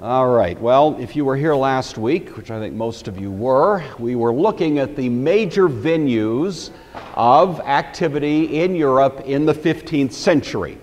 All right, well, if you were here last week, which I think most of you were, we were looking at the major venues of activity in Europe in the 15th century.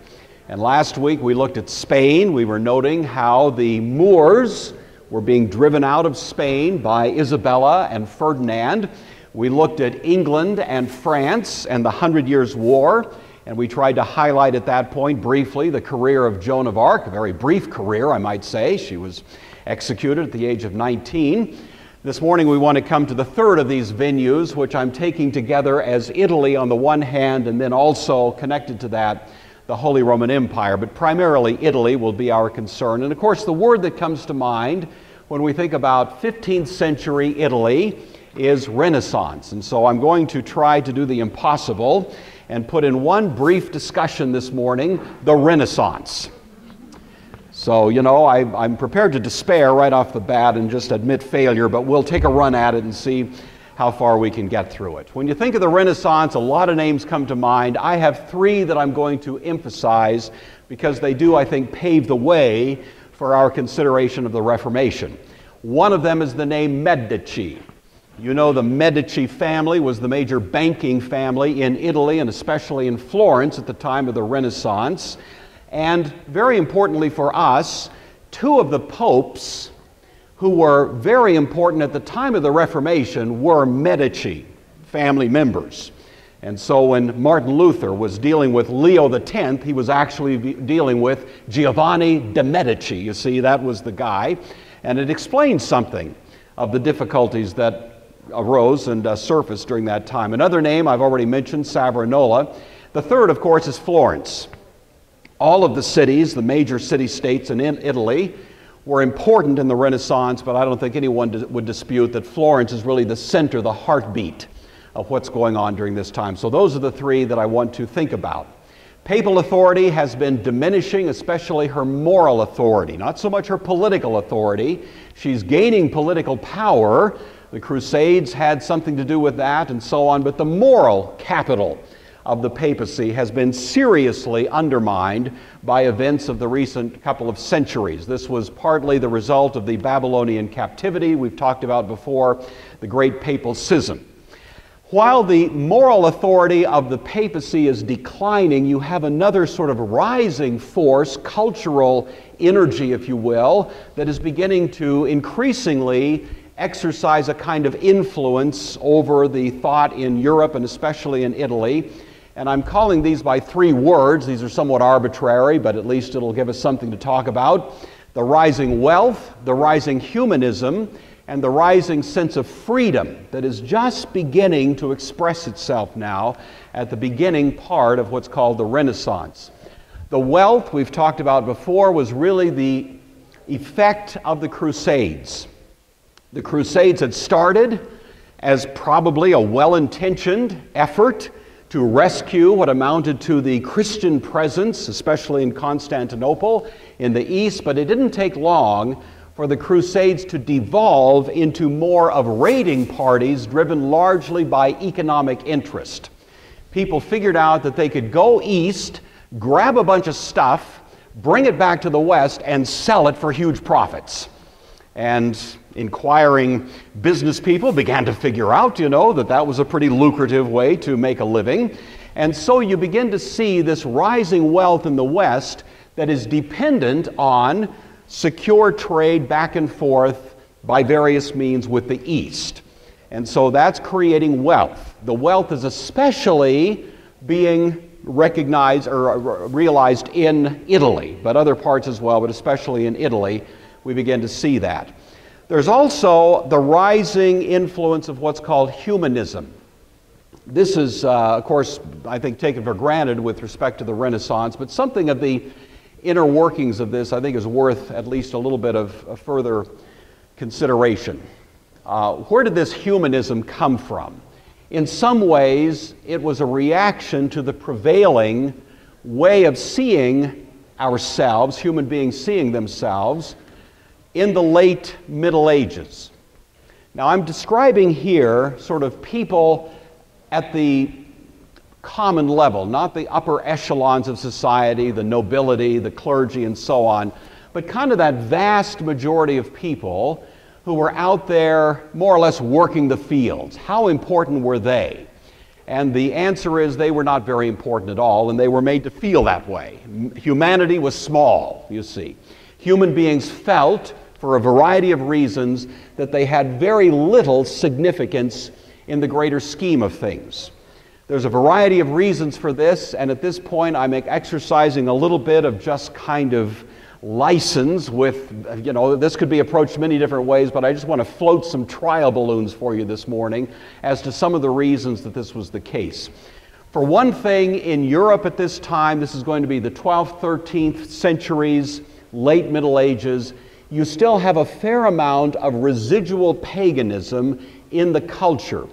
And last week we looked at Spain. We were noting how the Moors were being driven out of Spain by Isabella and Ferdinand. We looked at England and France and the Hundred Years' War, and we tried to highlight at that point briefly the career of Joan of Arc, a very brief career, I might say. She was executed at the age of 19. This morning we want to come to the third of these venues, which I'm taking together as Italy on the one hand, and then also connected to that, the Holy Roman Empire. But primarily Italy will be our concern. And of course, the word that comes to mind when we think about 15th century Italy is Renaissance. And so I'm going to try to do the impossible and put in one brief discussion this morning, the Renaissance. So, you know, I'm prepared to despair right off the bat and just admit failure, but we'll take a run at it and see how far we can get through it. When you think of the Renaissance, a lot of names come to mind. I have three that I'm going to emphasize because they do, I think, pave the way for our consideration of the Reformation. One of them is the name Medici. You know, the Medici family was the major banking family in Italy and especially in Florence at the time of the Renaissance. And very importantly for us, two of the popes who were very important at the time of the Reformation were Medici family members. And so when Martin Luther was dealing with Leo X, he was actually dealing with Giovanni de Medici. You see, that was the guy. And it explains something of the difficulties that arose and surfaced during that time. Another name I've already mentioned, Savonarola. The third, of course, is Florence. All of the cities, the major city-states in Italy, were important in the Renaissance, but I don't think anyone would dispute that Florence is really the center, the heartbeat of what's going on during this time. So those are the three that I want to think about. Papal authority has been diminishing, especially her moral authority, not so much her political authority. She's gaining political power. The Crusades had something to do with that and so on, but the moral capital of the papacy has been seriously undermined by events of the recent couple of centuries. This was partly the result of the Babylonian captivity we've talked about before, the Great Papal Schism. While the moral authority of the papacy is declining, you have another sort of rising force, cultural energy, if you will, that is beginning to increasingly exercise a kind of influence over the thought in Europe and especially in Italy. And I'm calling these by three words. These are somewhat arbitrary, but at least it'll give us something to talk about. The rising wealth, the rising humanism, and the rising sense of freedom that is just beginning to express itself now at the beginning part of what's called the Renaissance. The wealth, we've talked about before, was really the effect of the Crusades. The Crusades had started as probably a well-intentioned effort to rescue what amounted to the Christian presence, especially in Constantinople, in the East, but it didn't take long for the Crusades to devolve into more of raiding parties driven largely by economic interest. People figured out that they could go east, grab a bunch of stuff, bring it back to the West, and sell it for huge profits. And inquiring business people began to figure out, you know, that that was a pretty lucrative way to make a living. And so you begin to see this rising wealth in the West that is dependent on secure trade back and forth by various means with the East. And so that's creating wealth. The wealth is especially being recognized or realized in Italy, but other parts as well, but especially in Italy, we begin to see that. There's also the rising influence of what's called humanism. This is, of course, I think taken for granted with respect to the Renaissance, but something of the inner workings of this I think is worth at least a little bit of further consideration. Where did this humanism come from? In some ways, it was a reaction to the prevailing way of seeing ourselves, human beings seeing themselves, in the late Middle Ages. Now I'm describing here sort of people at the common level, not the upper echelons of society, the nobility, the clergy, and so on, but kind of that vast majority of people who were out there more or less working the fields. How important were they? And the answer is they were not very important at all, and they were made to feel that way. Humanity was small, you see. Human beings felt, for a variety of reasons, that they had very little significance in the greater scheme of things. There's a variety of reasons for this, and at this point I'm exercising a little bit of just kind of license with, you know, this could be approached many different ways, but I just want to float some trial balloons for you this morning as to some of the reasons that this was the case. For one thing, in Europe at this time, this is going to be the 12th, 13th centuries, late Middle Ages, you still have a fair amount of residual paganism in the culture.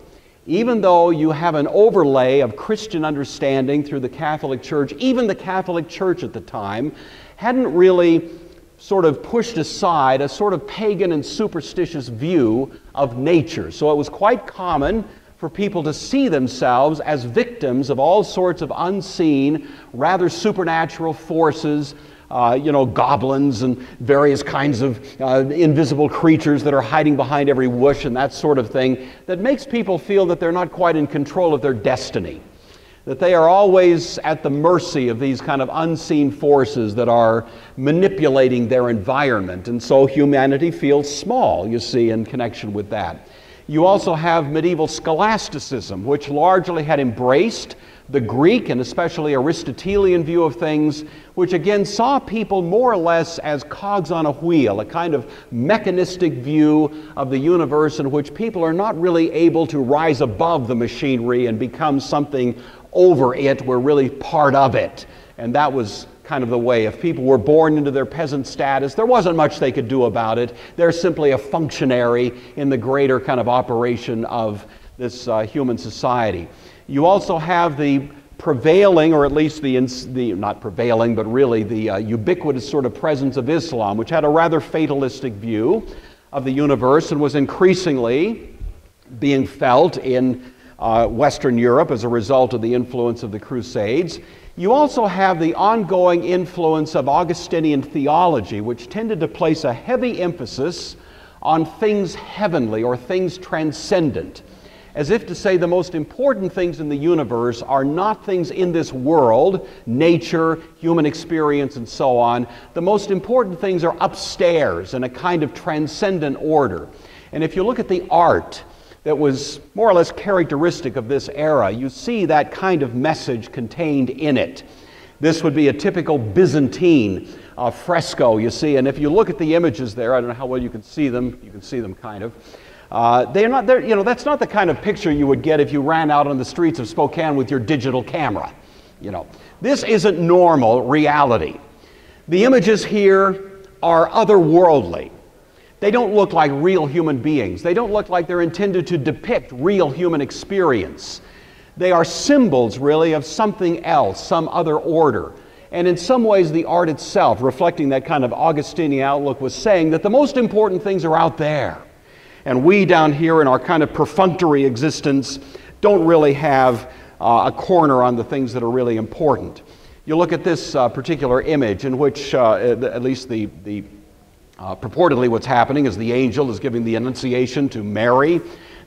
Even though you have an overlay of Christian understanding through the Catholic Church, even the Catholic Church at the time hadn't really sort of pushed aside a sort of pagan and superstitious view of nature. So it was quite common for people to see themselves as victims of all sorts of unseen, rather supernatural forces, you know, goblins and various kinds of invisible creatures that are hiding behind every bush and that sort of thing, that makes people feel that they're not quite in control of their destiny, that they are always at the mercy of these kind of unseen forces that are manipulating their environment. And so humanity feels small, you see, in connection with that. You also have medieval scholasticism, which largely had embraced the Greek and especially Aristotelian view of things, which again saw people more or less as cogs on a wheel, a kind of mechanistic view of the universe in which people are not really able to rise above the machinery and become something over it. We're really part of it. And that was kind of the way. If people were born into their peasant status, there wasn't much they could do about it. They're simply a functionary in the greater kind of operation of this human society. You also have the prevailing, or at least the ubiquitous sort of presence of Islam, which had a rather fatalistic view of the universe and was increasingly being felt in Western Europe as a result of the influence of the Crusades. You also have the ongoing influence of Augustinian theology, which tended to place a heavy emphasis on things heavenly or things transcendent, as if to say the most important things in the universe are not things in this world, nature, human experience, and so on. The most important things are upstairs in a kind of transcendent order. And if you look at the art that was more or less characteristic of this era, you see that kind of message contained in it. This would be a typical Byzantine fresco, you see, and if you look at the images there, I don't know how well you can see them kind of. You know, that's not the kind of picture you would get if you ran out on the streets of Spokane with your digital camera. You know, this isn't normal reality. The images here are otherworldly. They don't look like real human beings. They don't look like they're intended to depict real human experience. They are symbols, really, of something else, some other order. And in some ways, the art itself, reflecting that kind of Augustinian outlook, was saying that the most important things are out there. And we down here in our kind of perfunctory existence don't really have a corner on the things that are really important. You look at this particular image in which at least the purportedly what's happening is the angel is giving the annunciation to Mary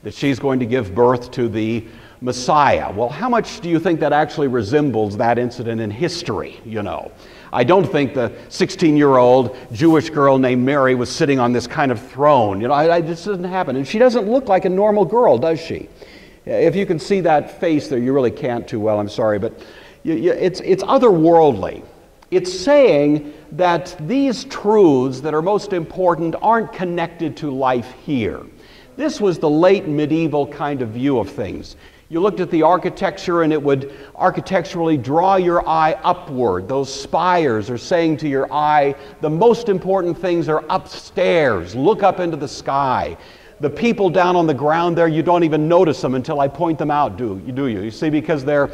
that she's going to give birth to the Messiah. Well, how much do you think that actually resembles that incident in history, you know? I don't think the 16-year-old Jewish girl named Mary was sitting on this kind of throne. You know, this doesn't happen. And she doesn't look like a normal girl, does she? If you can see that face there, you really can't too well, I'm sorry, but it's otherworldly. It's saying that these truths that are most important aren't connected to life here. This was the late medieval kind of view of things. You looked at the architecture and it would architecturally draw your eye upward. Those spires are saying to your eye, the most important things are upstairs. Look up into the sky. The people down on the ground there, you don't even notice them until I point them out, do you? You see, because they're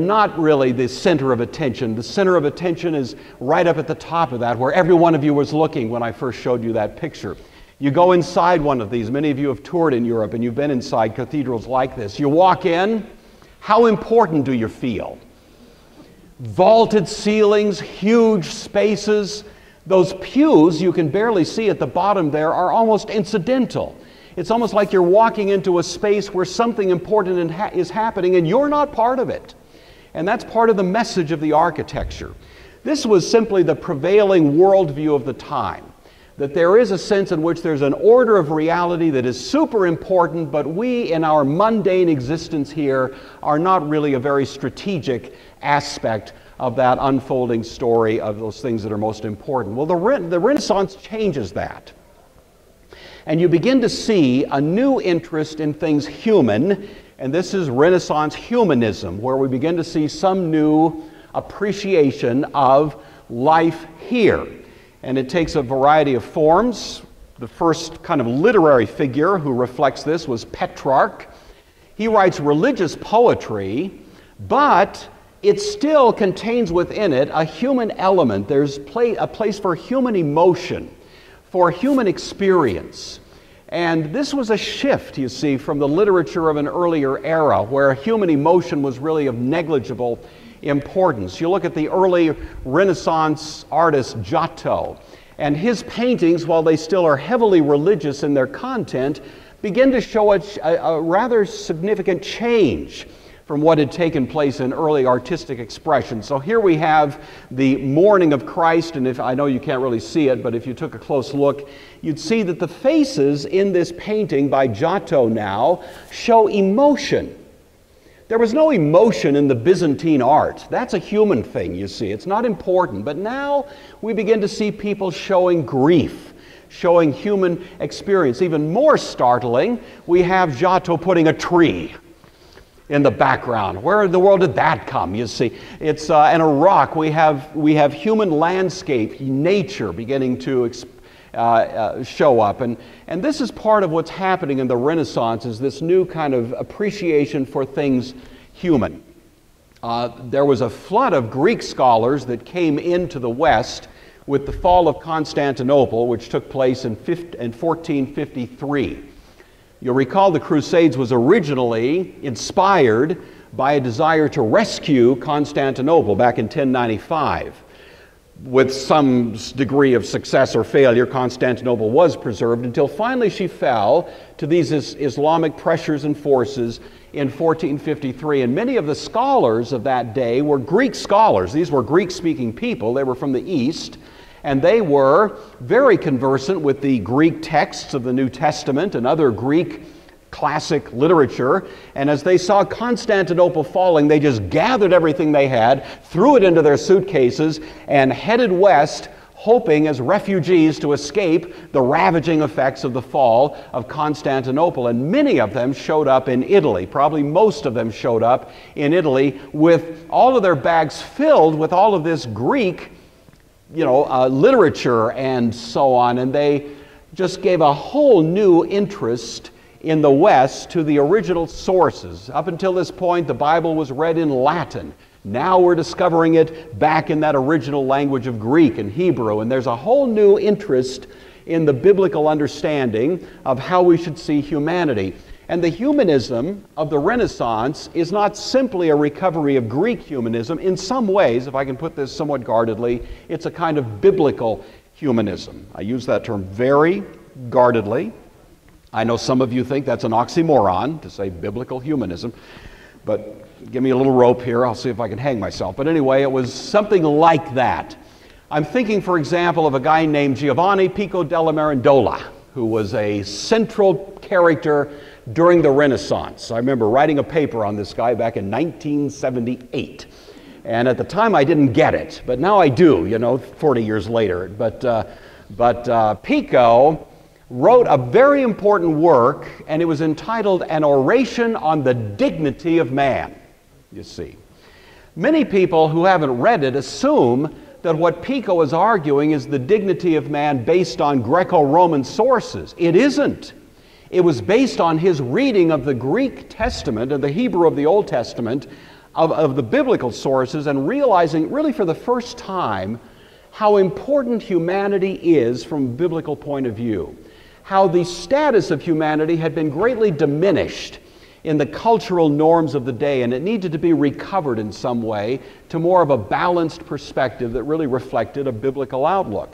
not really the center of attention. The center of attention is right up at the top of that, where every one of you was looking when I first showed you that picture. You go inside one of these. Many of you have toured in Europe and you've been inside cathedrals like this. You walk in, how important do you feel? Vaulted ceilings, huge spaces, Those pews you can barely see at the bottom there are almost incidental. It's almost like you're walking into a space where something important is happening and you're not part of it. And that's part of the message of the architecture. This was simply the prevailing worldview of the time, that there is a sense in which there's an order of reality that is super important, but we in our mundane existence here are not really a very strategic aspect of that unfolding story of those things that are most important. Well, the Renaissance changes that. And you begin to see a new interest in things human, and this is Renaissance humanism, where we begin to see some new appreciation of life here. And it takes a variety of forms. The first kind of literary figure who reflects this was Petrarch. He writes religious poetry, but it still contains within it a human element. There's a place for human emotion, for human experience. And this was a shift, you see, from the literature of an earlier era where human emotion was really of negligible importance. You look at the early Renaissance artist Giotto, and his paintings, while they still are heavily religious in their content, begin to show a rather significant change from what had taken place in early artistic expression. So here we have the morning of Christ, and if I know you can't really see it, but if you took a close look, you'd see that the faces in this painting by Giotto now show emotion. There was no emotion in the Byzantine art. That's a human thing, you see. It's not important. But now we begin to see people showing grief, showing human experience. Even more startling, we have Giotto putting a tree in the background. Where in the world did that come, you see? It's in a rock. We have human landscape, nature beginning to show up. And this is part of what's happening in the Renaissance, is this new kind of appreciation for things human. There was a flood of Greek scholars that came into the West with the fall of Constantinople, which took place in 1453. You'll recall the Crusades was originally inspired by a desire to rescue Constantinople back in 1095. With some degree of success or failure, Constantinople was preserved until finally she fell to these Islamic pressures and forces in 1453. And many of the scholars of that day were Greek scholars. These were Greek-speaking people. They were from the East. And they were very conversant with the Greek texts of the New Testament and other Greek classic literature. And as they saw Constantinople falling, they just gathered everything they had, threw it into their suitcases, and headed west, hoping as refugees to escape the ravaging effects of the fall of Constantinople. And many of them showed up in Italy. Probably most of them showed up in Italy with all of their bags filled with all of this Greek literature and so on, and they just gave a whole new interest in the West to the original sources. Up until this point, the Bible was read in Latin. Now we're discovering it back in that original language of Greek and Hebrew, and there's a whole new interest in the biblical understanding of how we should see humanity. And the humanism of the Renaissance is not simply a recovery of Greek humanism. In some ways, if I can put this somewhat guardedly, it's a kind of biblical humanism. I use that term very guardedly. I know some of you think that's an oxymoron to say biblical humanism, but give me a little rope here. I'll see if I can hang myself. But anyway, it was something like that. I'm thinking, for example, of a guy named Giovanni Pico della Mirandola, who was a central character during the Renaissance. I remember writing a paper on this guy back in 1978. And at the time I didn't get it, but now I do, 40 years later. But Pico wrote a very important work, and it was entitled An Oration on the Dignity of Man, you see. Many people who haven't read it assume that what Pico is arguing is the dignity of man based on Greco-Roman sources. It isn't. It was based on his reading of the Greek Testament and the Hebrew of the Old Testament, of the biblical sources, and realizing really for the first time how important humanity is from a biblical point of view, how the status of humanity had been greatly diminished in the cultural norms of the day, and it needed to be recovered in some way to more of a balanced perspective that really reflected a biblical outlook.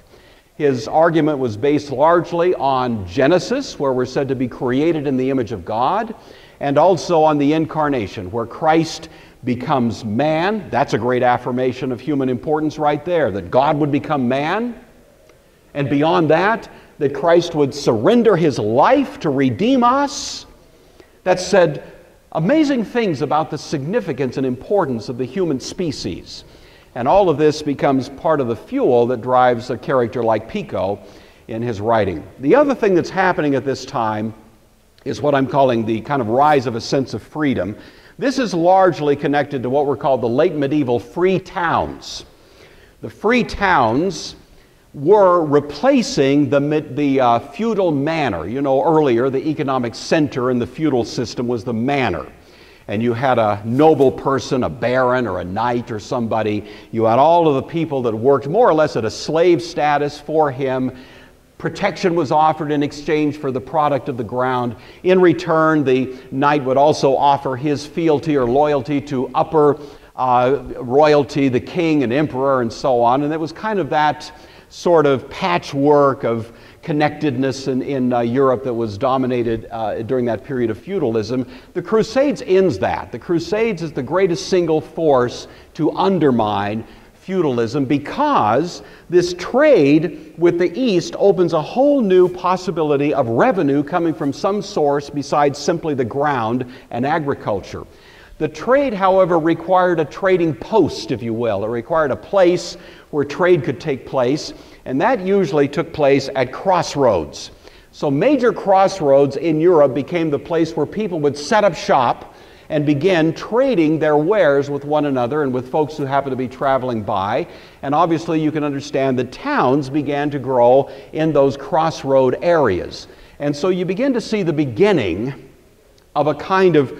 His argument was based largely on Genesis, where we're said to be created in the image of God, and also on the Incarnation, where Christ becomes man. That's a great affirmation of human importance right there, that God would become man. And beyond that, that Christ would surrender his life to redeem us. That said amazing things about the significance and importance of the human species. And all of this becomes part of the fuel that drives a character like Pico in his writing. The other thing that's happening at this time is what I'm calling the kind of rise of a sense of freedom. This is largely connected to what were called the late medieval free towns. The free towns were replacing the feudal manor. You know, earlier the economic center in the feudal system was the manor. And you had a noble person, a baron or a knight or somebody. You had all of the people that worked more or less at a slave status for him. Protection was offered in exchange for the product of the ground. In return, the knight would also offer his fealty or loyalty to upper royalty, the king and emperor and so on. And it was kind of that sort of patchwork of connectedness in Europe that was dominated during that period of feudalism. The Crusades ends that. The Crusades is the greatest single force to undermine feudalism because this trade with the East opens a whole new possibility of revenue coming from some source besides simply the ground and agriculture. The trade, however, required a trading post, if you will. It required a place where trade could take place, and that usually took place at crossroads. So major crossroads in Europe became the place where people would set up shop and begin trading their wares with one another and with folks who happened to be traveling by. And obviously you can understand that towns began to grow in those crossroad areas. And so you begin to see the beginning of a kind of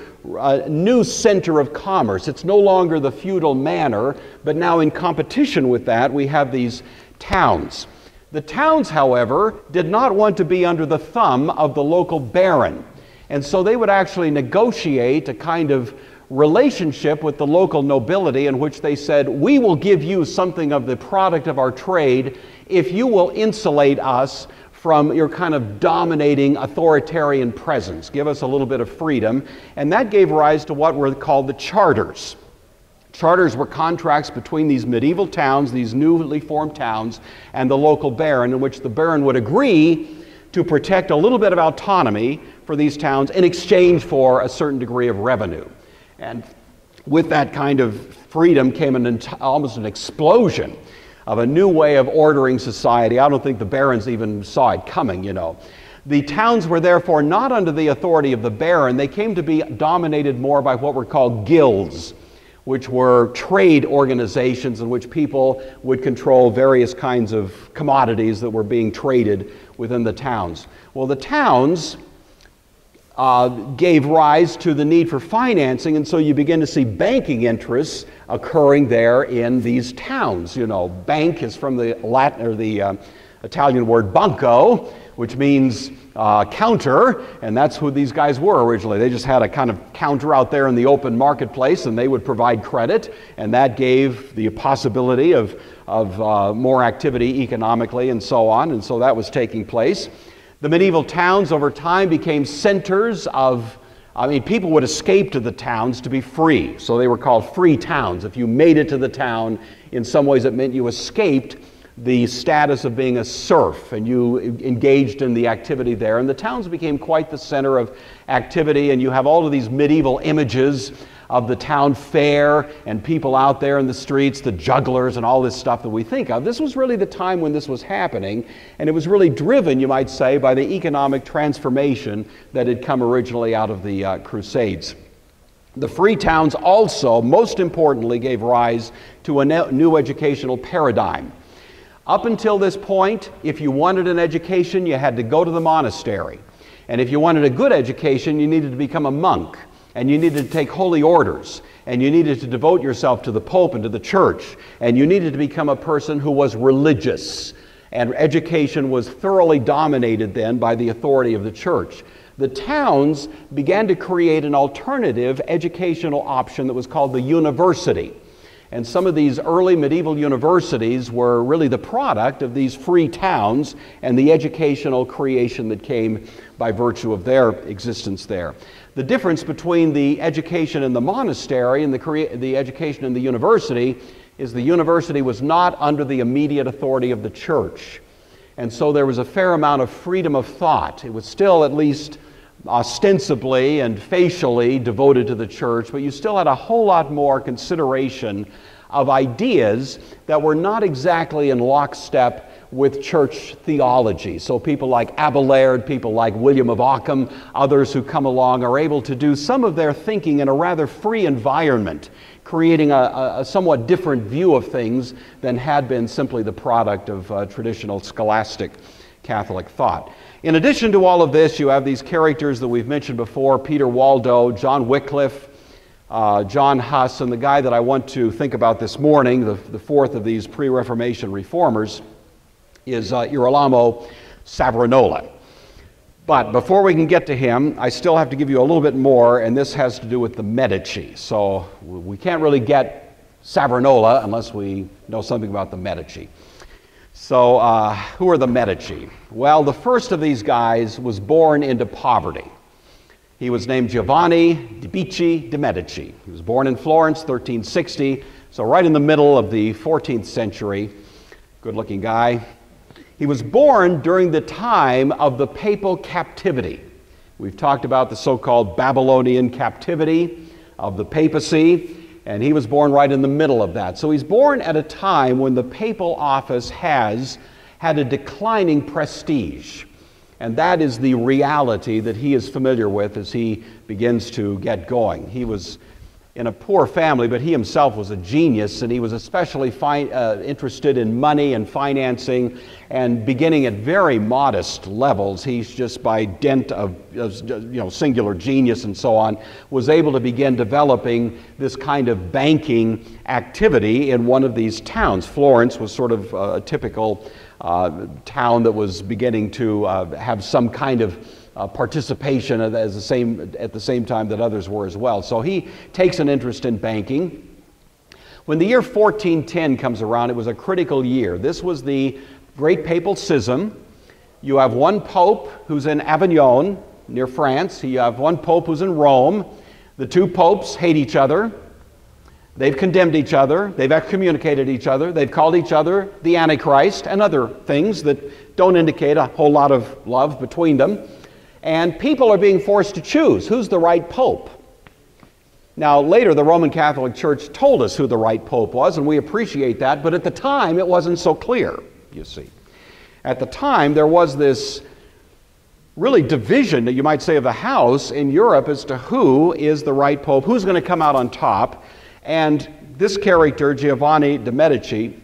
new center of commerce. It's no longer the feudal manor, but now in competition with that, we have these towns. The towns, however, did not want to be under the thumb of the local baron. And so they would actually negotiate a kind of relationship with the local nobility in which they said, we will give you something of the product of our trade if you will insulate us from your kind of dominating authoritarian presence. Give us a little bit of freedom. And that gave rise to what were called the charters. Charters were contracts between these medieval towns, these newly formed towns, and the local baron, in which the baron would agree to protect a little bit of autonomy for these towns in exchange for a certain degree of revenue. And with that kind of freedom came almost an explosion of a new way of ordering society. I don't think the barons even saw it coming, you know. The towns were therefore not under the authority of the baron. They came to be dominated more by what were called guilds, which were trade organizations in which people would control various kinds of commodities that were being traded within the towns. Well, the towns gave rise to the need for financing, and so you begin to see banking interests occurring there in these towns. You know, bank is from the Latin or the Italian word banco, which means counter, and that's who these guys were originally. They just had a kind of counter out there in the open marketplace, and they would provide credit, and that gave the possibility of more activity economically and so on, and so that was taking place. The medieval towns over time became centers of, people would escape to the towns to be free. So they were called free towns. If you made it to the town, in some ways it meant you escaped the status of being a serf and you engaged in the activity there. And the towns became quite the center of activity, and you have all of these medieval images of the town fair and people out there in the streets, the jugglers and all this stuff that we think of. This was really the time when this was happening, and it was really driven, you might say, by the economic transformation that had come originally out of the Crusades. The free towns also, most importantly, gave rise to a new educational paradigm. Up until this point, if you wanted an education, you had to go to the monastery. And if you wanted a good education, you needed to become a monk. And you needed to take holy orders, and you needed to devote yourself to the Pope and to the Church, and you needed to become a person who was religious, and education was thoroughly dominated then by the authority of the Church. The towns began to create an alternative educational option that was called the university, And some of these early medieval universities were really the product of these free towns and the educational creation that came by virtue of their existence there. The difference between the education in the monastery and the education in the university is the university was not under the immediate authority of the church. And so there was a fair amount of freedom of thought. It was still at least ostensibly and facially devoted to the church, but you still had a whole lot more consideration of ideas that were not exactly in lockstep with church theology. So people like Abelard, people like William of Ockham, others who come along are able to do some of their thinking in a rather free environment, creating a somewhat different view of things than had been simply the product of traditional scholastic Catholic thought. In addition to all of this, you have these characters that we've mentioned before, Peter Waldo, John Wycliffe, John Huss, and the guy that I want to think about this morning, the fourth of these pre-Reformation reformers, is Girolamo Savonarola. But before we can get to him, I still have to give you a little bit more, and this has to do with the Medici. So we can't really get Savonarola unless we know something about the Medici. So who are the Medici? Well, the first of these guys was born into poverty. He was named Giovanni di Bicci de' Medici. He was born in Florence, 1360, so right in the middle of the 14th century. Good-looking guy. He was born during the time of the papal captivity. We've talked about the so-called Babylonian captivity of the papacy, and he was born right in the middle of that. So he's born at a time when the papal office has had a declining prestige. And that is the reality that he is familiar with as he begins to get going. He was in a poor family, but he himself was a genius, and he was especially interested in money and financing, and beginning at very modest levels, he's just by dint of singular genius and so on, was able to begin developing this kind of banking activity in one of these towns. Florence was sort of a typical town that was beginning to have some kind of participation at the same time that others were as well. So he takes an interest in banking. When the year 1410 comes around, it was a critical year. This was the Great Papal Schism. You have one pope who's in Avignon, near France. You have one pope who's in Rome. The two popes hate each other. They've condemned each other. They've excommunicated each other. They've called each other the Antichrist and other things that don't indicate a whole lot of love between them. And people are being forced to choose who's the right pope. Now, later the Roman Catholic Church told us who the right pope was, and we appreciate that, but at the time it wasn't so clear, you see. At the time there was this really division, you might say, of the house in Europe as to who is the right pope, who's going to come out on top, and this character, Giovanni de' Medici,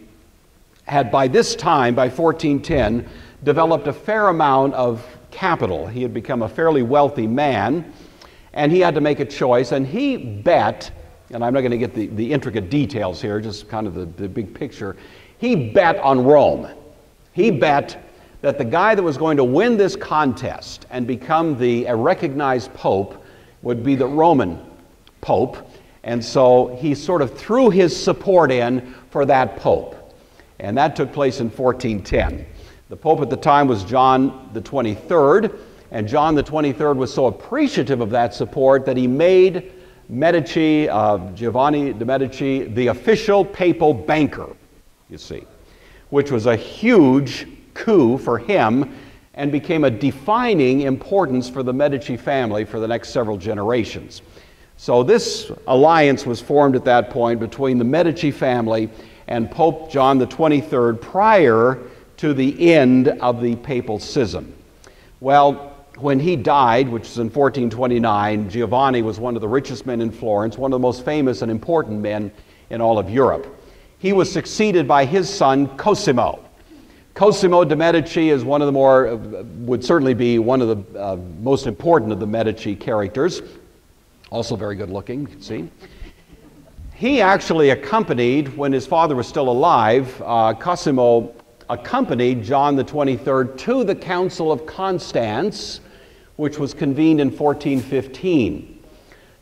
had by this time, by 1410, developed a fair amount of capital. He had become a fairly wealthy man, and he had to make a choice, and he bet, and I'm not going to get the intricate details here, just kind of the big picture, he bet on Rome. He bet that the guy that was going to win this contest and become a recognized pope would be the Roman pope, and so he sort of threw his support in for that pope, and that took place in 1410. The Pope at the time was John the 23rd, and John the 23rd was so appreciative of that support that he made Medici, Giovanni de' Medici, the official papal banker, you see, which was a huge coup for him and became a defining importance for the Medici family for the next several generations. So this alliance was formed at that point between the Medici family and Pope John the 23rd prior to the end of the papal schism. Well, when he died, which was in 1429, Giovanni was one of the richest men in Florence, one of the most famous and important men in all of Europe. He was succeeded by his son, Cosimo. Cosimo de' Medici is one of the would certainly be one of the most important of the Medici characters. Also very good looking, you can see. He actually accompanied, when his father was still alive, Cosimo accompanied John the 23rd to the Council of Constance, which was convened in 1415.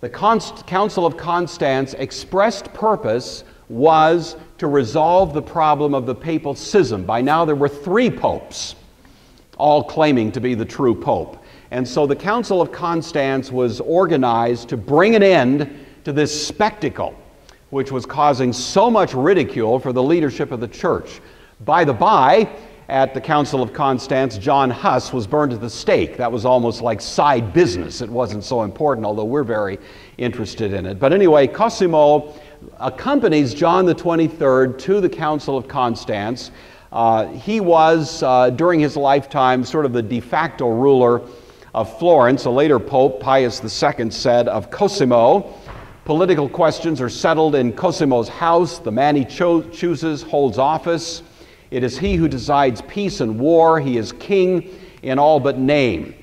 The Council of Constance expressed purpose was to resolve the problem of the papal schism. By now there were three popes, all claiming to be the true pope. And so the Council of Constance was organized to bring an end to this spectacle, which was causing so much ridicule for the leadership of the church. By the by, at the Council of Constance, John Huss was burned at the stake. That was almost like side business. It wasn't so important, although we're very interested in it. But anyway, Cosimo accompanies John the 23rd to the Council of Constance. He was, during his lifetime, sort of the de facto ruler of Florence. A later pope, Pius II, said of Cosimo, "Political questions are settled in Cosimo's house. The man he chooses holds office. It is he who decides peace and war. He is king in all but name."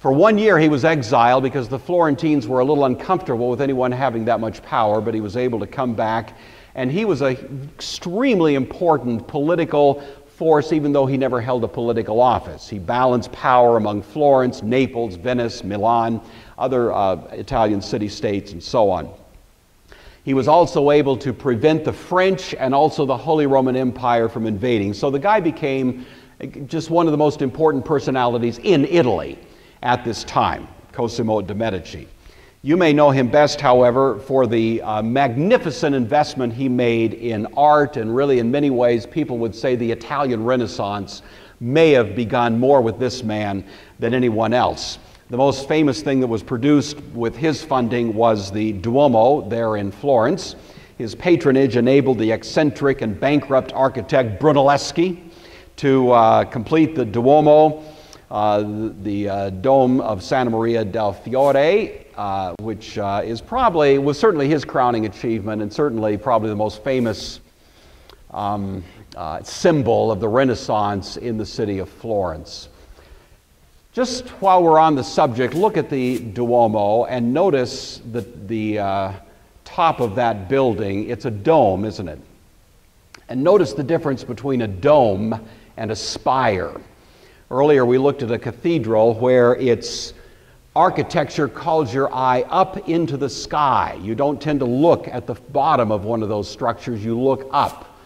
For 1 year he was exiled because the Florentines were a little uncomfortable with anyone having that much power, but he was able to come back. And he was an extremely important political force, even though he never held a political office. He balanced power among Florence, Naples, Venice, Milan, other Italian city-states, and so on. He was also able to prevent the French and also the Holy Roman Empire from invading. So the guy became just one of the most important personalities in Italy at this time, Cosimo de' Medici. You may know him best, however, for the magnificent investment he made in art, and really in many ways people would say the Italian Renaissance may have begun more with this man than anyone else. The most famous thing that was produced with his funding was the Duomo there in Florence. His patronage enabled the eccentric and bankrupt architect Brunelleschi to complete the Duomo, the Dome of Santa Maria del Fiore, which was certainly his crowning achievement, and certainly probably the most famous symbol of the Renaissance in the city of Florence. Just while we're on the subject, look at the Duomo and notice the top of that building. It's a dome, isn't it? And notice the difference between a dome and a spire. Earlier we looked at a cathedral where its architecture calls your eye up into the sky. You don't tend to look at the bottom of one of those structures, you look up.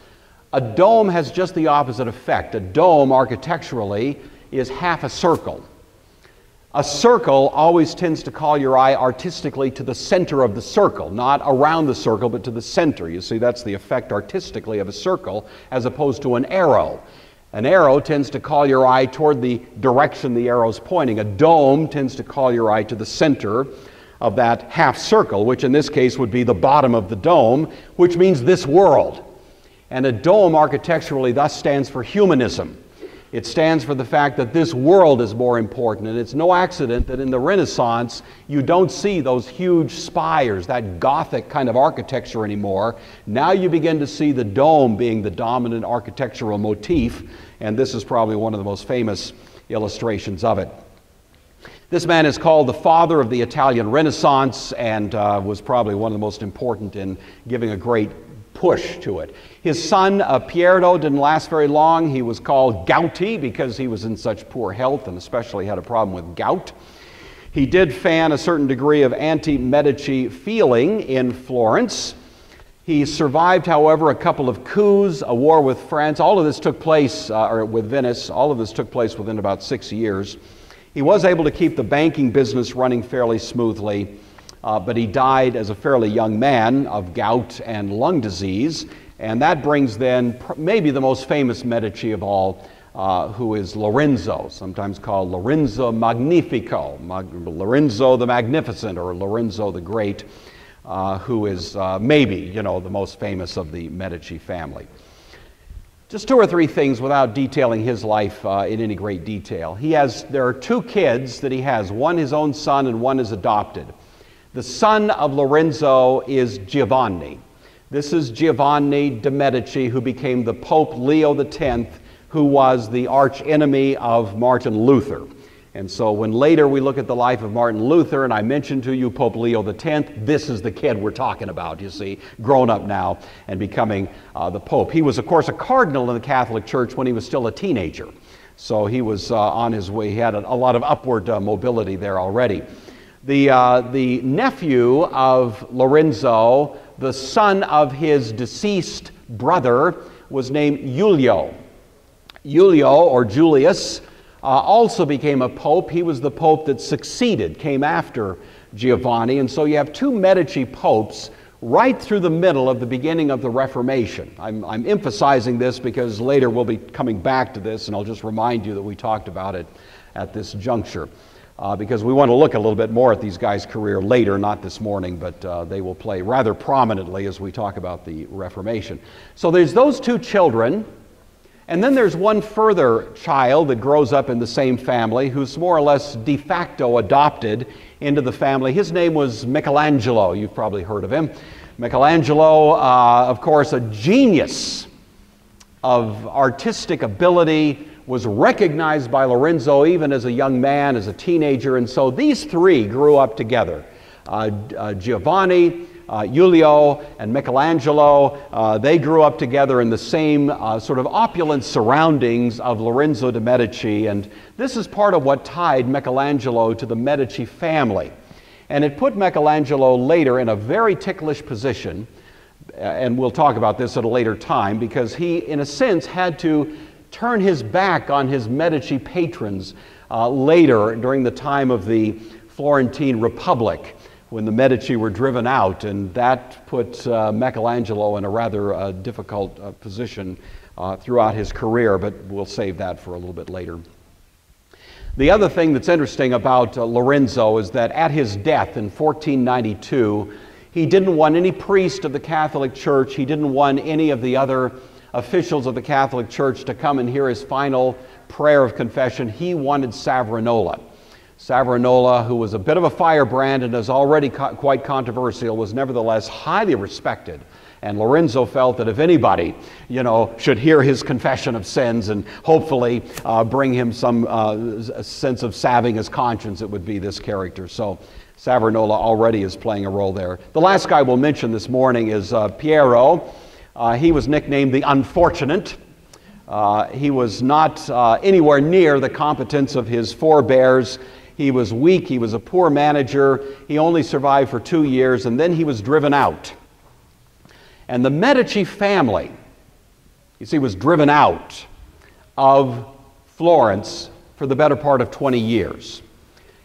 A dome has just the opposite effect. A dome, architecturally, is half a circle. A circle always tends to call your eye artistically to the center of the circle, not around the circle, but to the center. You see, that's the effect artistically of a circle, as opposed to an arrow. An arrow tends to call your eye toward the direction the arrow's pointing. A dome tends to call your eye to the center of that half circle, which in this case would be the bottom of the dome, which means this world. And a dome architecturally thus stands for humanism. It stands for the fact that this world is more important, and it's no accident that in the Renaissance you don't see those huge spires, that Gothic kind of architecture anymore. Now you begin to see the dome being the dominant architectural motif, and this is probably one of the most famous illustrations of it. This man is called the father of the Italian Renaissance, and was probably one of the most important in giving a great push to it. His son, Piero, didn't last very long. He was called Gouty because he was in such poor health and especially had a problem with gout. He did fan a certain degree of anti-Medici feeling in Florence. He survived, however, a couple of coups, a war with France. All of this took place, or with Venice, all of this took place within about 6 years. He was able to keep the banking business running fairly smoothly. But he died as a fairly young man of gout and lung disease, and that brings then maybe the most famous Medici of all, who is Lorenzo, sometimes called Lorenzo Magnifico, Lorenzo the Magnificent, or Lorenzo the Great, who is maybe, you know, the most famous of the Medici family. Just two or three things without detailing his life in any great detail. There are two kids that he has, one his own son and one is adopted. The son of Lorenzo is Giovanni. This is Giovanni de' Medici, who became the Pope Leo X, who was the archenemy of Martin Luther. And so when later we look at the life of Martin Luther, and I mentioned to you Pope Leo X, this is the kid we're talking about, you see, grown up now and becoming the Pope. He was, of course, a cardinal in the Catholic Church when he was still a teenager. So he was on his way, he had a lot of upward mobility there already. the nephew of Lorenzo, the son of his deceased brother, was named Julio. Julio, or Julius, also became a pope. He was the pope that succeeded, came after Giovanni, and so you have two Medici popes right through the middle of the beginning of the Reformation. I'm emphasizing this because later we'll be coming back to this, and I'll just remind you that we talked about it at this juncture, because we want to look a little bit more at these guys' career later, not this morning, but they will play rather prominently as we talk about the Reformation. So there's those two children, and then there's one further child that grows up in the same family who's more or less de facto adopted into the family. His name was Michelangelo. You've probably heard of him. Michelangelo, of course, a genius of artistic ability, was recognized by Lorenzo even as a young man, as a teenager, and so these three grew up together. Giovanni, Julio, and Michelangelo, they grew up together in the same sort of opulent surroundings of Lorenzo de' Medici, and this is part of what tied Michelangelo to the Medici family. And it put Michelangelo later in a very ticklish position, and we'll talk about this at a later time, because he, in a sense, had to turn his back on his Medici patrons later during the time of the Florentine Republic, when the Medici were driven out, and that put Michelangelo in a rather difficult position throughout his career, but we'll save that for a little bit later. The other thing that's interesting about Lorenzo is that at his death in 1492, he didn't want any priest of the Catholic Church, he didn't want any of the other officials of the Catholic Church to come and hear his final prayer of confession. He wanted Savonarola. Savonarola, who was a bit of a firebrand and is already quite controversial, was nevertheless highly respected. And Lorenzo felt that if anybody, you know, should hear his confession of sins and hopefully bring him some sense of salving his conscience, it would be this character. So Savonarola already is playing a role there. The last guy we'll mention this morning is Piero. He was nicknamed the Unfortunate. He was not anywhere near the competence of his forebears. He was weak, he was a poor manager, he only survived for 2 years, and then he was driven out. And the Medici family, you see, was driven out of Florence for the better part of 20 years.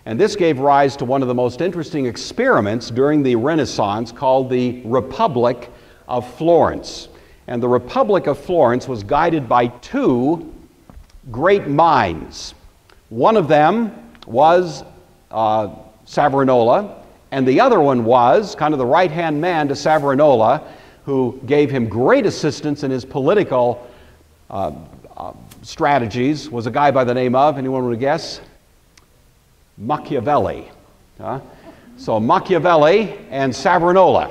And this gave rise to one of the most interesting experiments during the Renaissance called the Republic of Florence. And the Republic of Florence was guided by two great minds. One of them was Savonarola, and the other one was kind of the right-hand man to Savonarola, who gave him great assistance in his political strategies, was a guy by the name of, anyone want to guess? Machiavelli. So Machiavelli and Savonarola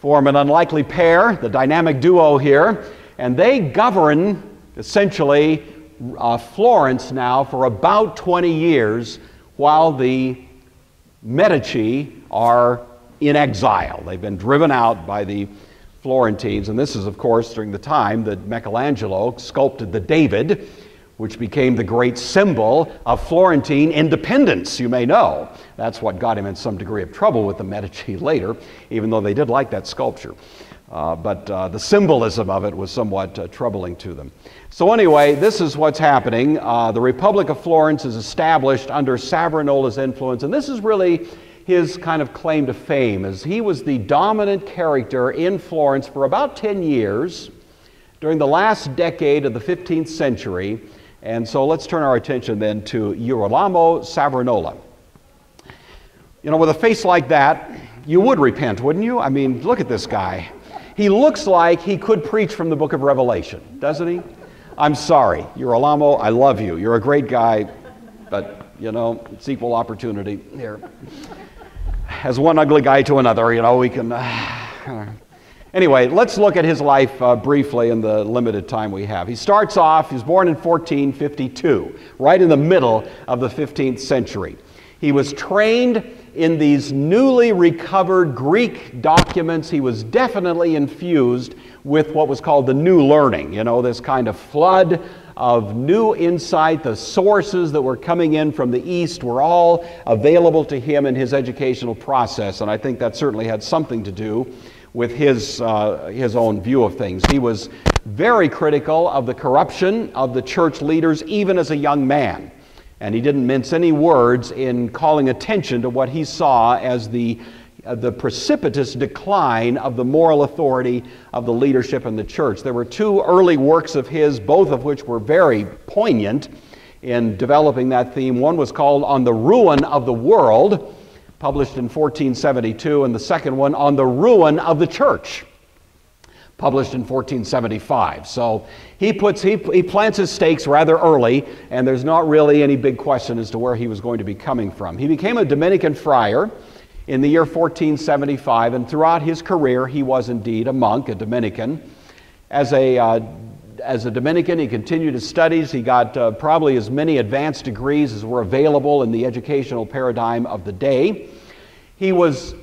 form an unlikely pair, the dynamic duo here, and they govern essentially Florence now for about 20 years while the Medici are in exile. They've been driven out by the Florentines, and this is of course during the time that Michelangelo sculpted the David, which became the great symbol of Florentine independence, you may know. That's what got him in some degree of trouble with the Medici later, even though they did like that sculpture. But the symbolism of it was somewhat troubling to them. So anyway, this is what's happening. The Republic of Florence is established under Savonarola's influence, and this is really his kind of claim to fame, as he was the dominant character in Florence for about 10 years during the last decade of the 15th century. And so let's turn our attention then to Girolamo Savonarola. You know, with a face like that, you would repent, wouldn't you? I mean, look at this guy. He looks like he could preach from the book of Revelation, doesn't he? I'm sorry, Girolamo, I love you. You're a great guy, but, you know, it's equal opportunity here. As one ugly guy to another, you know, we can... Anyway, let's look at his life briefly in the limited time we have. He starts off, he was born in 1452, right in the middle of the 15th century. He was trained in these newly recovered Greek documents. He was definitely infused with what was called the New Learning, you know, this kind of flood of new insight. The sources that were coming in from the East were all available to him in his educational process, and I think that certainly had something to do with his own view of things. He was very critical of the corruption of the church leaders, even as a young man. And he didn't mince any words in calling attention to what he saw as the precipitous decline of the moral authority of the leadership in the church. There were two early works of his, both of which were very poignant in developing that theme. One was called On the Ruin of the World, published in 1472, and the second one, On the Ruin of the Church, published in 1475. So he plants his stakes rather early, and there's not really any big question as to where he was going to be coming from. He became a Dominican friar in the year 1475, and throughout his career he was indeed a monk, a Dominican. As a Dominican, he continued his studies. He got probably as many advanced degrees as were available in the educational paradigm of the day. He was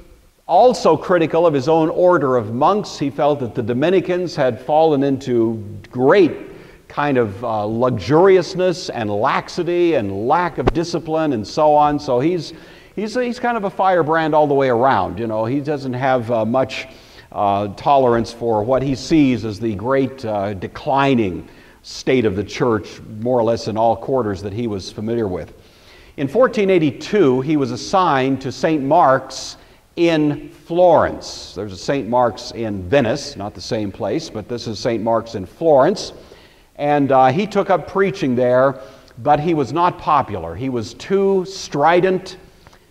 also critical of his own order of monks. He felt that the Dominicans had fallen into great kind of luxuriousness and laxity and lack of discipline and so on. So he's kind of a firebrand all the way around. You know, he doesn't have much tolerance for what he sees as the great declining state of the church, more or less in all quarters that he was familiar with. In 1482, he was assigned to St. Mark's in Florence. There's a St. Mark's in Venice, not the same place, but this is St. Mark's in Florence. And he took up preaching there, but he was not popular. He was too strident,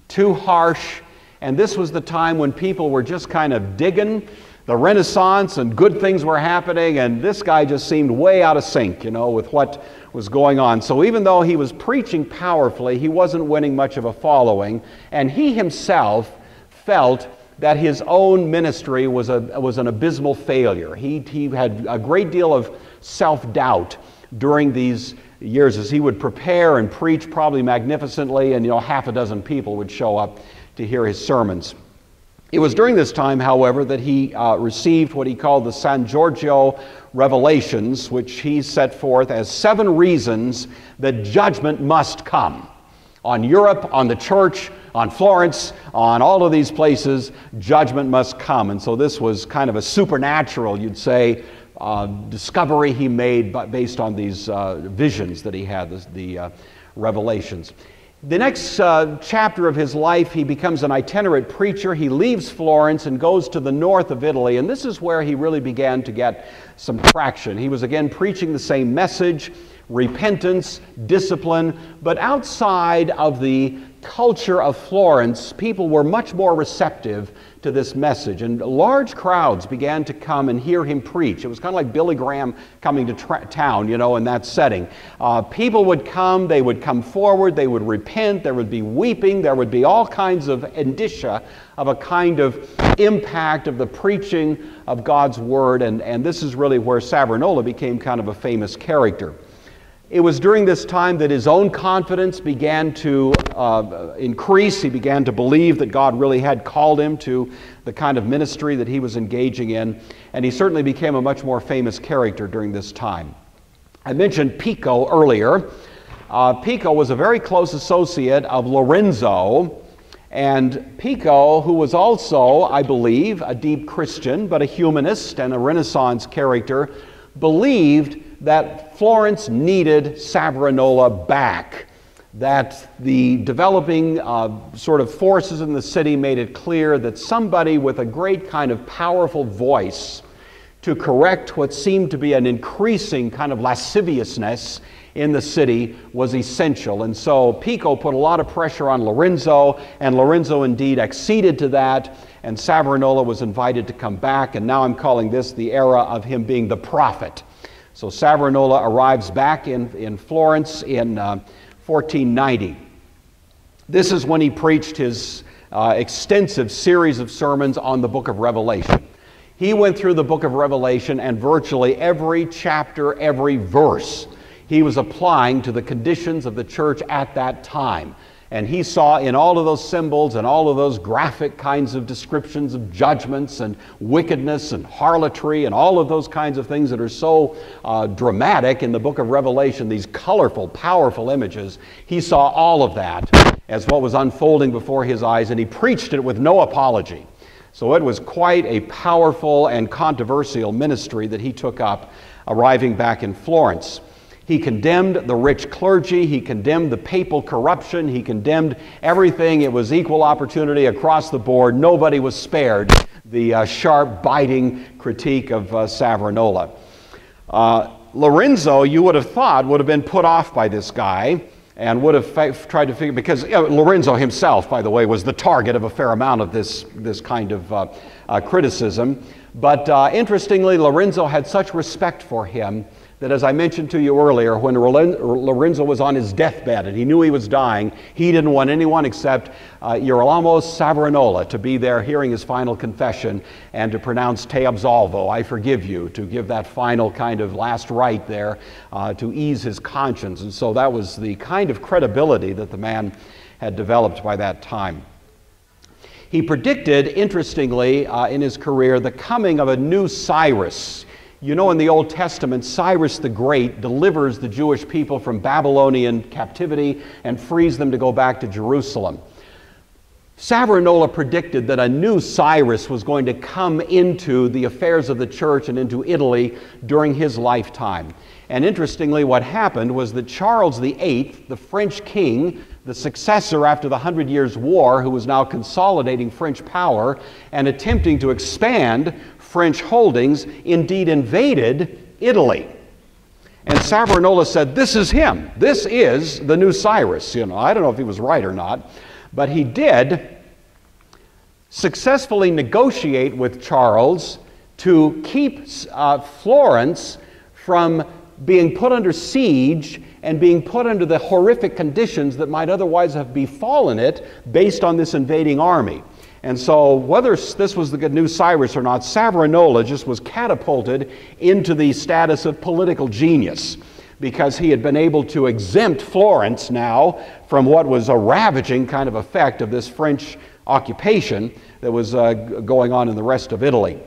too harsh, and this was the time when people were just kind of digging the Renaissance and good things were happening, and this guy just seemed way out of sync, you know, with what was going on. So even though he was preaching powerfully, he wasn't winning much of a following, and he himself felt that his own ministry was an abysmal failure. He had a great deal of self-doubt during these years as he would prepare and preach probably magnificently, and you know, half a dozen people would show up to hear his sermons. It was during this time, however, that he received what he called the San Giorgio revelations, which he set forth as 7 reasons that judgment must come. On Europe, on the church, on Florence, on all of these places, judgment must come. And so this was kind of a supernatural, you'd say, discovery he made based on these visions that he had, the revelations. The next chapter of his life, he becomes an itinerant preacher. He leaves Florence and goes to the north of Italy, and this is where he really began to get some traction. He was again preaching the same message: repentance, discipline, but outside of the culture of Florence, people were much more receptive to this message, and large crowds began to come and hear him preach. It was kind of like Billy Graham coming to town, you know, in that setting. People would come, they would come forward, they would repent, there would be weeping, there would be all kinds of indicia of a kind of impact of the preaching of God's Word, and this is really where Savonarola became kind of a famous character. It was during this time that his own confidence began to increase. He began to believe that God really had called him to the kind of ministry that he was engaging in, and he certainly became a much more famous character during this time. I mentioned Pico earlier. Pico was a very close associate of Lorenzo, and Pico, who was also, I believe, a deep Christian, but a humanist and a Renaissance character, believed that Florence needed Savonarola back, that the developing sort of forces in the city made it clear that somebody with a great kind of powerful voice to correct what seemed to be an increasing kind of lasciviousness in the city was essential. And so Pico put a lot of pressure on Lorenzo, and Lorenzo indeed acceded to that, and Savonarola was invited to come back, and now I'm calling this the era of him being the prophet. So Savonarola arrives back in Florence in 1490. This is when he preached his extensive series of sermons on the book of Revelation. He went through the book of Revelation, and virtually every chapter, every verse, he was applying to the conditions of the church at that time. And he saw in all of those symbols and all of those graphic kinds of descriptions of judgments and wickedness and harlotry and all of those kinds of things that are so dramatic in the book of Revelation, these colorful, powerful images, he saw all of that as what was unfolding before his eyes, and he preached it with no apology. So it was quite a powerful and controversial ministry that he took up arriving back in Florence. He condemned the rich clergy, he condemned the papal corruption, he condemned everything. It was equal opportunity across the board. Nobody was spared the sharp, biting critique of Savonarola. Lorenzo, you would have thought, would have been put off by this guy and would have tried to figure, because Lorenzo himself, by the way, was the target of a fair amount of this kind of criticism. But interestingly, Lorenzo had such respect for him that, as I mentioned to you earlier, when Lorenzo was on his deathbed and he knew he was dying, he didn't want anyone except Girolamo Savonarola to be there hearing his final confession and to pronounce te absolvo, I forgive you, to give that final kind of last rite there to ease his conscience. And so that was the kind of credibility that the man had developed by that time. He predicted, interestingly, in his career, the coming of a new Cyrus. You know, in the Old Testament, Cyrus the Great delivers the Jewish people from Babylonian captivity and frees them to go back to Jerusalem. Savonarola predicted that a new Cyrus was going to come into the affairs of the church and into Italy during his lifetime. And interestingly, what happened was that Charles VIII, the French king, the successor after the Hundred Years' War, who was now consolidating French power and attempting to expand French holdings, indeed invaded Italy. And Savonarola said, this is him. This is the new Cyrus. You know, I don't know if he was right or not, but he did successfully negotiate with Charles to keep Florence from being put under siege and being put under the horrific conditions that might otherwise have befallen it based on this invading army. And so whether this was the new Cyrus or not, Savonarola just was catapulted into the status of political genius because he had been able to exempt Florence now from what was a ravaging kind of effect of this French occupation that was going on in the rest of Italy.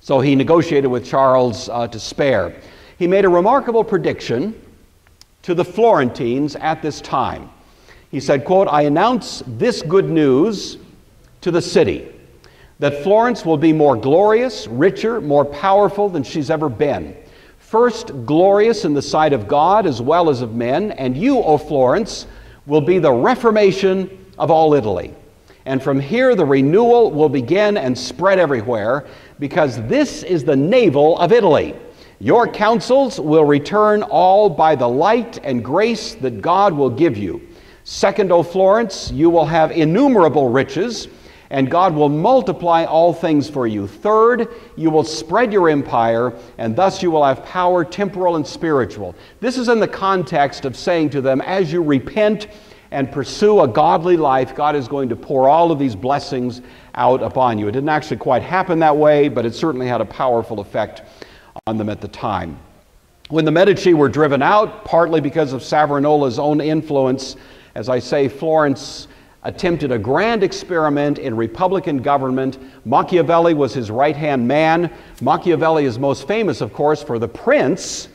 So he negotiated with Charles to spare. He made a remarkable prediction to the Florentines at this time. He said, quote, I announce this good news to the city, that Florence will be more glorious, richer, more powerful than she's ever been. First, glorious in the sight of God as well as of men, and you, O Florence, will be the reformation of all Italy. And from here the renewal will begin and spread everywhere, because this is the navel of Italy. Your counsels will return all by the light and grace that God will give you. Second, O Florence, you will have innumerable riches, and God will multiply all things for you. Third, you will spread your empire, and thus you will have power, temporal and spiritual. This is in the context of saying to them, as you repent and pursue a godly life, God is going to pour all of these blessings out upon you. It didn't actually quite happen that way, but it certainly had a powerful effect on them at the time. When the Medici were driven out, partly because of Savonarola's own influence, as I say, Florence attempted a grand experiment in Republican government. Machiavelli was his right-hand man. Machiavelli is most famous, of course, for The Prince,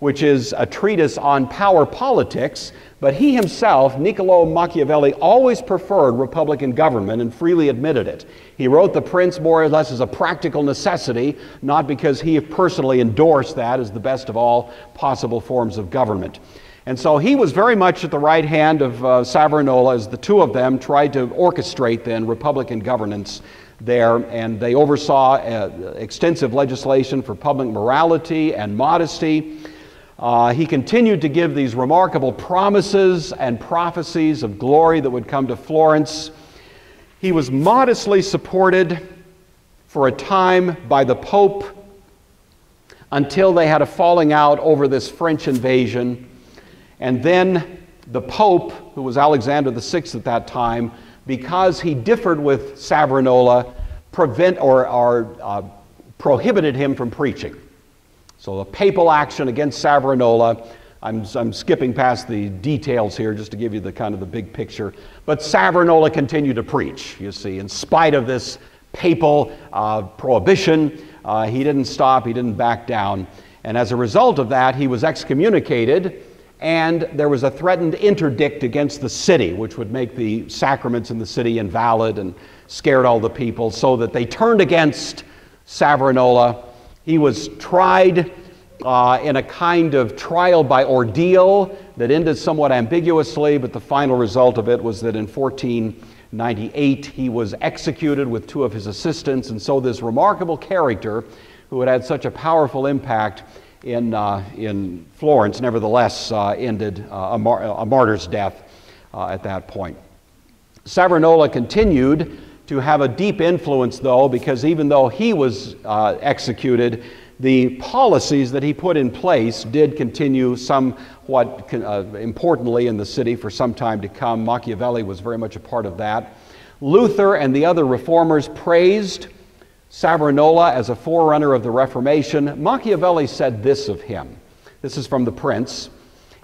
which is a treatise on power politics, but he himself, Niccolò Machiavelli, always preferred Republican government and freely admitted it. He wrote The Prince more or less as a practical necessity, not because he personally endorsed that as the best of all possible forms of government. And so he was very much at the right hand of Savonarola as the two of them tried to orchestrate then Republican governance there, and they oversaw extensive legislation for public morality and modesty. He continued to give these remarkable promises and prophecies of glory that would come to Florence. He was modestly supported for a time by the Pope until they had a falling out over this French invasion. And then the Pope, who was Alexander VI at that time, because he differed with Savonarola, prohibited him from preaching. So the papal action against Savonarola I'm skipping past the details here just to give you the kind of the big picture. But Savonarola continued to preach, you see, in spite of this papal prohibition. He didn't stop, he didn't back down. And as a result of that, he was excommunicated, and there was a threatened interdict against the city, which would make the sacraments in the city invalid and scared all the people, so that they turned against Savonarola. He was tried in a kind of trial by ordeal that ended somewhat ambiguously, but the final result of it was that in 1498 he was executed with two of his assistants. And so this remarkable character, who had had such a powerful impact in Florence, nevertheless ended a martyr's death at that point. Savonarola continued to have a deep influence, though, because even though he was executed, the policies that he put in place did continue somewhat importantly in the city for some time to come. Machiavelli was very much a part of that. Luther and the other reformers praised Savonarola as a forerunner of the Reformation. Machiavelli said this of him. This is from The Prince.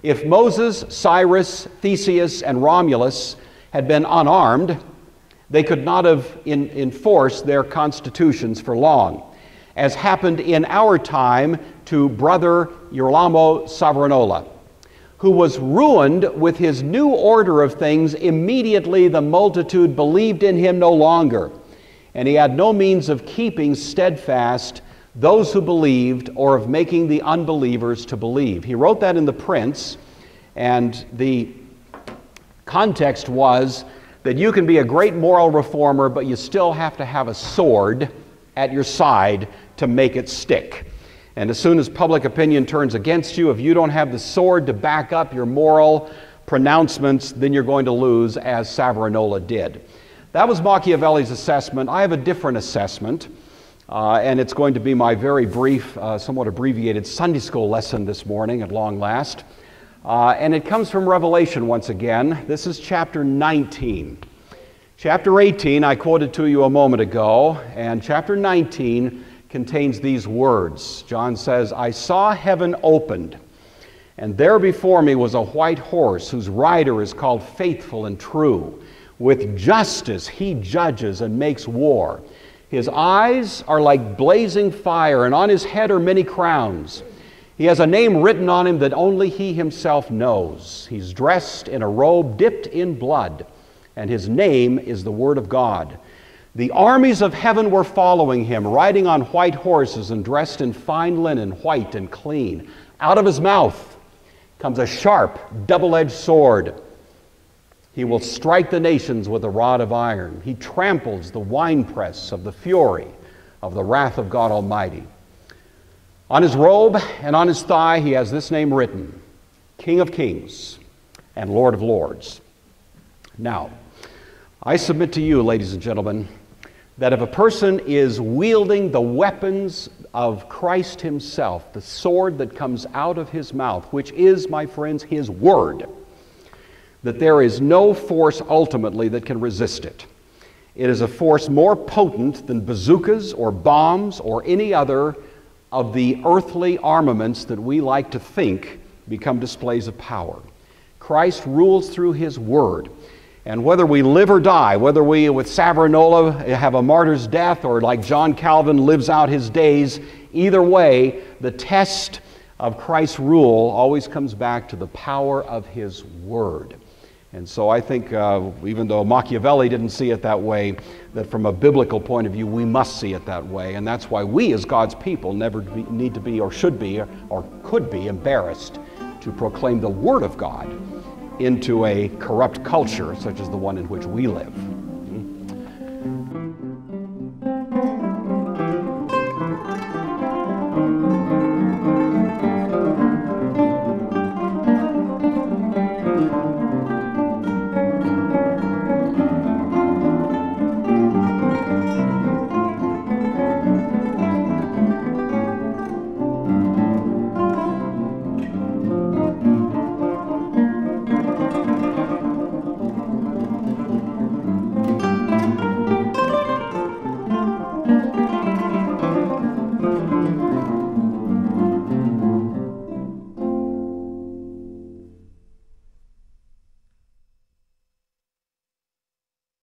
If Moses, Cyrus, Theseus, and Romulus had been unarmed, they could not have enforced their constitutions for long, as happened in our time to brother Girolamo Savonarola, who was ruined with his new order of things immediately the multitude believed in him no longer, and he had no means of keeping steadfast those who believed or of making the unbelievers to believe. He wrote that in The Prince, and the context was that you can be a great moral reformer, but you still have to have a sword at your side to make it stick. And as soon as public opinion turns against you, if you don't have the sword to back up your moral pronouncements, then you're going to lose, as Savonarola did. That was Machiavelli's assessment. I have a different assessment, and it's going to be my very brief, somewhat abbreviated Sunday school lesson this morning at long last. And it comes from Revelation once again. This is chapter 19. Chapter 18, I quoted to you a moment ago, and chapter 19 contains these words. John says, I saw heaven opened, and there before me was a white horse, whose rider is called Faithful and True. With justice he judges and makes war. His eyes are like blazing fire, and on his head are many crowns. He has a name written on him that only he himself knows. He's dressed in a robe dipped in blood, and his name is the Word of God. The armies of heaven were following him, riding on white horses and dressed in fine linen, white and clean. Out of his mouth comes a sharp, double-edged sword. He will strike the nations with a rod of iron. He tramples the winepress of the fury of the wrath of God Almighty. On his robe and on his thigh he has this name written, King of Kings and Lord of Lords. Now, I submit to you, ladies and gentlemen, that if a person is wielding the weapons of Christ himself, the sword that comes out of his mouth, which is, my friends, his word, that there is no force ultimately that can resist it. It is a force more potent than bazookas or bombs or any other of the earthly armaments that we like to think become displays of power. Christ rules through his word. And whether we live or die, whether we, with Savonarola, have a martyr's death, or like John Calvin, lives out his days, either way, the test of Christ's rule always comes back to the power of his word. And so I think, even though Machiavelli didn't see it that way, that from a biblical point of view, we must see it that way. And that's why we, as God's people, never need to be or should be or could be embarrassed to proclaim the Word of God into a corrupt culture such as the one in which we live.